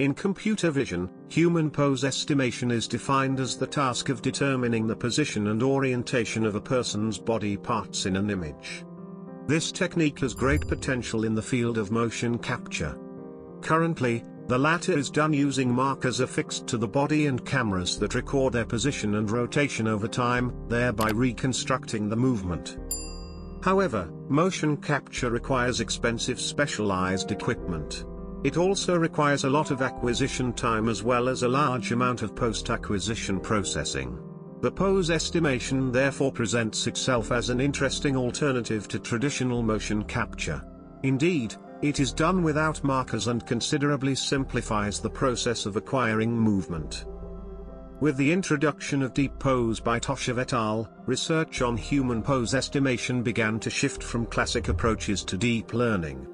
In computer vision, human pose estimation is defined as the task of determining the position and orientation of a person's body parts in an image. This technique has great potential in the field of motion capture. Currently, the latter is done using markers affixed to the body and cameras that record their position and rotation over time, thereby reconstructing the movement. However, motion capture requires expensive specialized equipment. It also requires a lot of acquisition time as well as a large amount of post-acquisition processing. The pose estimation therefore presents itself as an interesting alternative to traditional motion capture. Indeed, it is done without markers and considerably simplifies the process of acquiring movement. With the introduction of DeepPose by Toshev et al., research on human pose estimation began to shift from classic approaches to deep learning.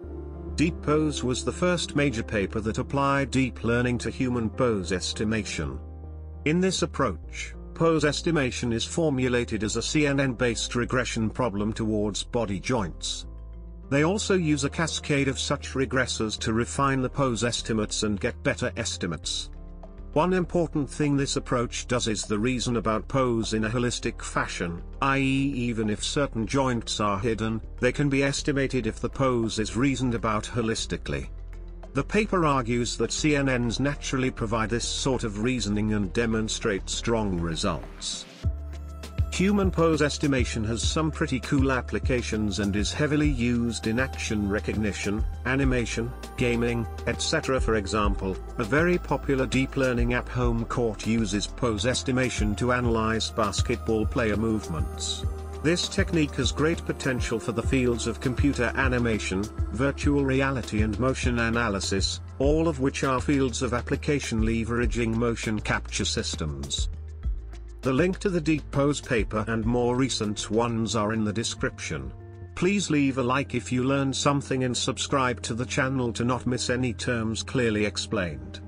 DeepPose was the first major paper that applied deep learning to human pose estimation. In this approach, pose estimation is formulated as a CNN-based regression problem towards body joints. They also use a cascade of such regressors to refine the pose estimates and get better estimates. One important thing this approach does is the reason about pose in a holistic fashion, i.e. even if certain joints are hidden, they can be estimated if the pose is reasoned about holistically. The paper argues that CNNs naturally provide this sort of reasoning and demonstrate strong results. Human pose estimation has some pretty cool applications and is heavily used in action recognition, animation, gaming, etc. For example, a very popular deep learning app Home Court uses pose estimation to analyze basketball player movements. This technique has great potential for the fields of computer animation, virtual reality and motion analysis, all of which are fields of application leveraging motion capture systems. The link to the DeepPose paper and more recent ones are in the description. Please leave a like if you learned something and subscribe to the channel to not miss any terms clearly explained.